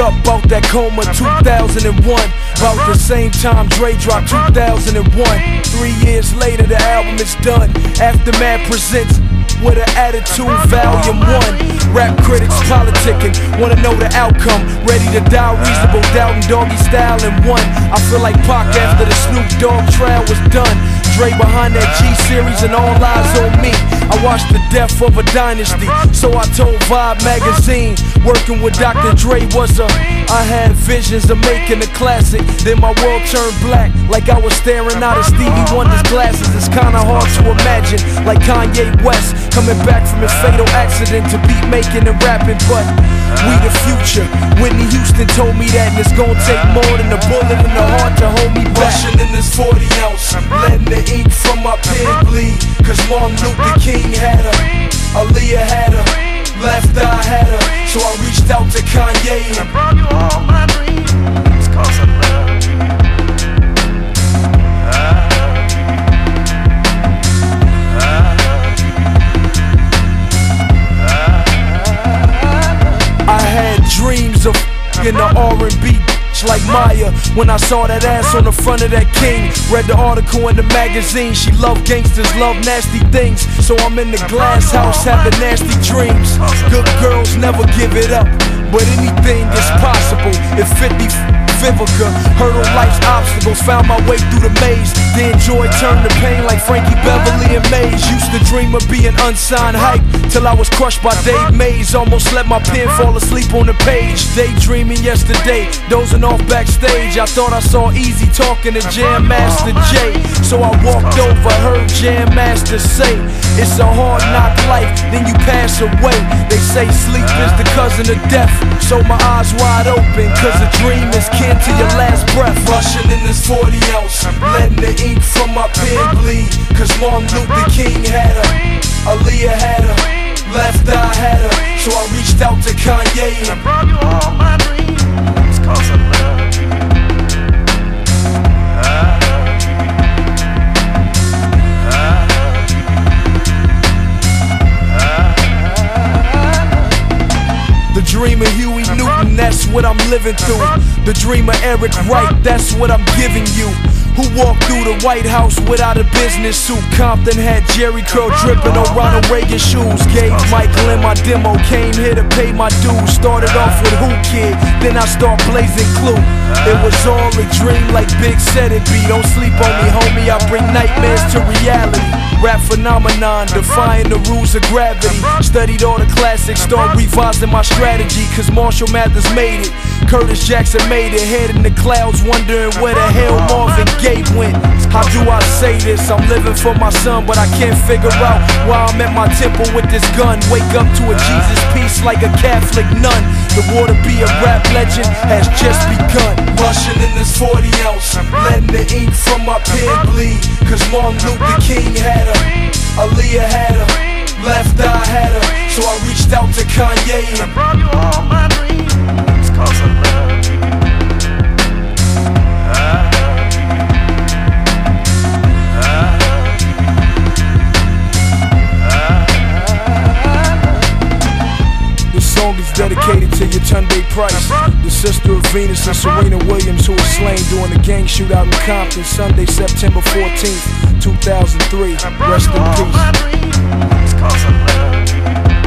up out that coma 2001. About the same time Dre dropped 2001. 3 years later the album is done. Aftermath presents with an attitude, volume 1. Rap critics politicking, wanna know the outcome. Ready to die, reasonable doubt, and doggy style in one. I feel like Pac after the Snoop Dogg trial was done. Dre behind that G-series and all eyes on me. I watched the death of a dynasty, so I told Vibe Magazine working with Dr. Dre was a... I had visions of making a classic. Then my world turned black, like I was staring out of Stevie Wonder's glasses. It's kinda hard to imagine, like Kanye West coming back from his fatal accident to beat making and rapping, but we the future. Whitney Houston told me that, and it's gonna take more than a bullet in the heart to hold me back. Rushing in this 40 ounce, letting the ink from my pen bleed. Cause Martin Luther King had her, Aaliyah had her, Left Eye had her. So I reached out to Kanye and I brought you all my dreams, cause I love you. I had dreams of in the R&B like Maya. When I saw that ass on the front of that King, read the article in the magazine. She loved gangsters, loved nasty things. So I'm in the glass house having nasty dreams. Good girls never give it up, but anything is possible. If 50 Vivica hurdle life's obstacles, found my way through the maze. Then joy turned to pain like Frankie Beverly and Maze. Used to dream of being unsigned hype till I was crushed by Dave Mays. Almost let my pen fall asleep on the page. Daydreaming yesterday, dozing off backstage. I thought I saw Easy talking to Jam Master Jay. So I walked over, heard Jam Master say, it's a hard knock life, then you pass away. They say sleep is the cousin of death. So my eyes wide open, cause a dream is king to your last breath. Rushing in this 40 ounce, letting the ink from my pen bleed. Cause Martin Luther King had her, Aaliyah had her, Left Eye had her. So I reached out to Kanye and I brought you all my dreams, cause I love you. The dream of Huey Newton, that's what I'm living through. The dream of Eric Wright, that's what I'm giving you. Who walked through the White House without a business suit. Compton had Jerry curl dripping on Ronald Reagan shoes. Gave Michael in my demo, came here to pay my dues. Started off with Who Kid, then I start blazing Clue. It was all a dream like Big said it be. Don't sleep on me, homie, I bring nightmares to reality. Rap phenomenon, defying the rules of gravity. Studied all the classics, start revising my strategy. Cause Marshall Mathers made it, Curtis Jackson made it. Head in the clouds, wondering where the hell Marvin Gaye went. How do I say this? I'm living for my son, but I can't figure out why I'm at my temple with this gun. Wake up to a Jesus piece like a Catholic nun. The war to be a rap legend has just begun. Rushing in this 40 ounce, letting the ink from my pen bleed. Cause Martin Luther King had Aaliyah had her, Left Eye had her. So I reached out to Kanye and I brought you all my dreams, cause I love you. This song is dedicated to Yetunde Price, the sister of Venus and Serena Williams, who was slain during the gang shootout in Compton Sunday, September 14th, 2003, rest in peace.